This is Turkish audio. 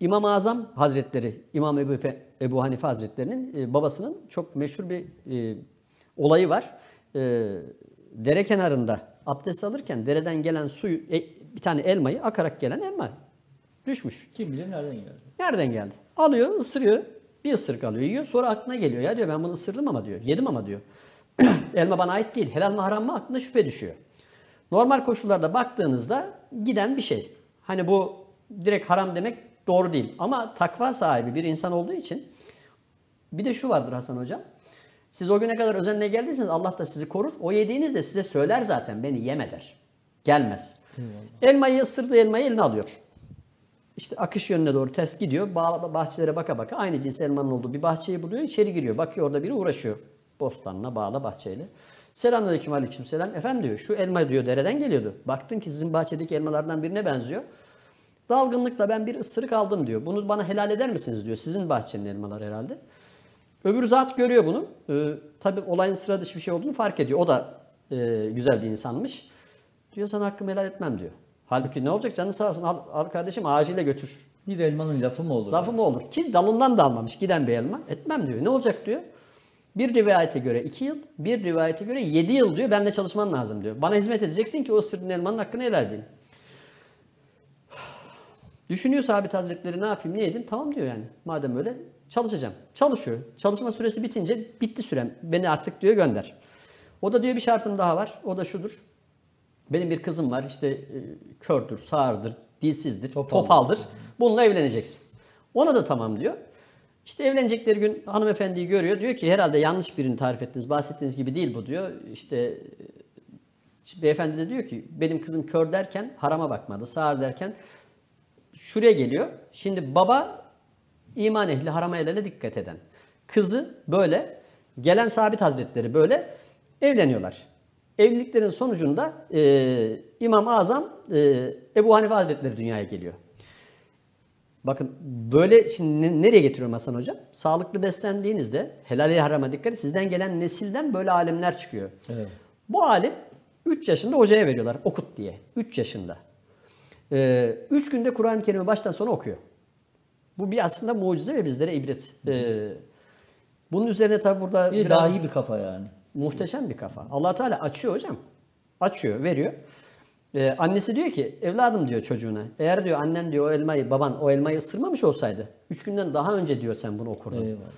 İmam-ı Azam Hazretleri, İmam Ebu Hanife Hazretleri'nin babasının çok meşhur bir olayı var. Dere kenarında abdest alırken dereden gelen suyu, bir tane elmayı, akarak gelen elma düşmüş. Kim bilir nereden geldi? Nereden geldi? Alıyor, ısırıyor. Bir ısırık alıyor, yiyor. Sonra aklına geliyor. Ya diyor, ben bunu ısırdım ama diyor, yedim ama diyor. Elma bana ait değil. Helal mı haram mı, aklına şüphe düşüyor. Normal koşullarda baktığınızda giden bir şey. Hani bu direkt haram demek doğru değil. Ama takva sahibi bir insan olduğu için, bir de şu vardır Hasan Hocam. Siz o güne kadar özenle geldiyseniz Allah da sizi korur. O yediğiniz de size söyler zaten, beni yeme der. Gelmez. Elmayı ısırdığı elmayı eline alıyor. İşte akış yönüne doğru ters gidiyor. Bahçelere baka baka aynı cins elmanın olduğu bir bahçeyi buluyor. İçeri giriyor. Bakıyor orada biri uğraşıyor. Bostanla, bağla, bahçeyle. Selamünaleyküm, aleyküm selam. Efendim diyor, şu elma diyor dereden geliyordu. Baktım ki sizin bahçedeki elmalardan birine benziyor. Dalgınlıkla ben bir ısırık aldım diyor. Bunu bana helal eder misiniz diyor. Sizin bahçenin elmaları herhalde. Öbür zat görüyor bunu. Tabii olayın sıra dışı bir şey olduğunu fark ediyor. O da güzel bir insanmış. Diyor, sana hakkımı helal etmem diyor. Halbuki ne olacak, canın sağ olsun, al kardeşim, acile götür. Bir elmanın lafı mı olur? Lafı mı olur? Ki dalından da almamış giden bir elma. Etmem diyor. Ne olacak diyor. Bir rivayete göre 2 yıl, bir rivayete göre 7 yıl diyor. Benimle çalışman lazım diyor. Bana hizmet edeceksin ki o ısırdığın elmanın hakkını helal edeyim. Düşünüyor sahabe hazretleri, ne yapayım, ne edeyim? Tamam diyor yani. Madem öyle çalışacağım. Çalışıyor. Çalışma süresi bitince, bitti sürem, beni artık diyor gönder. O da diyor, bir şartım daha var. O da şudur. Benim bir kızım var, işte kördür, sağırdır, dilsizdir, topaldır. Bununla evleneceksin. Ona da tamam diyor. İşte evlenecekleri gün hanımefendiyi görüyor. Diyor ki, herhalde yanlış birini tarif ettiniz, bahsettiğiniz gibi değil bu diyor. İşte beyefendi de diyor ki, benim kızım kör derken harama bakmadı, sağır derken şuraya geliyor. Şimdi baba iman ehli, harama eline dikkat eden. Kızı böyle, gelen sabit hazretleri böyle evleniyorlar. Evliliklerin sonucunda İmam-ı Azam Ebu Hanife Hazretleri dünyaya geliyor. Bakın böyle, şimdi nereye getiriyorum Hasan Hocam? Sağlıklı beslendiğinizde, helal-i harama dikkat edin, sizden gelen nesilden böyle alimler çıkıyor. Evet. Bu alim 3 yaşında hocaya veriyorlar, okut diye. 3 yaşında. 3 günde Kur'an-ı Kerim'i baştan sona okuyor. Bu bir aslında mucize ve bizlere ibret. Bunun üzerine tabi burada... Bir dahi bir kafa yani. Muhteşem bir kafa. Allah Teala açıyor hocam. Açıyor, veriyor. Annesi diyor ki, evladım diyor çocuğuna, eğer diyor annen diyor o elmayı, baban o elmayı ısırmamış olsaydı 3 günden daha önce diyor sen bunu okurdun. Eyvallah.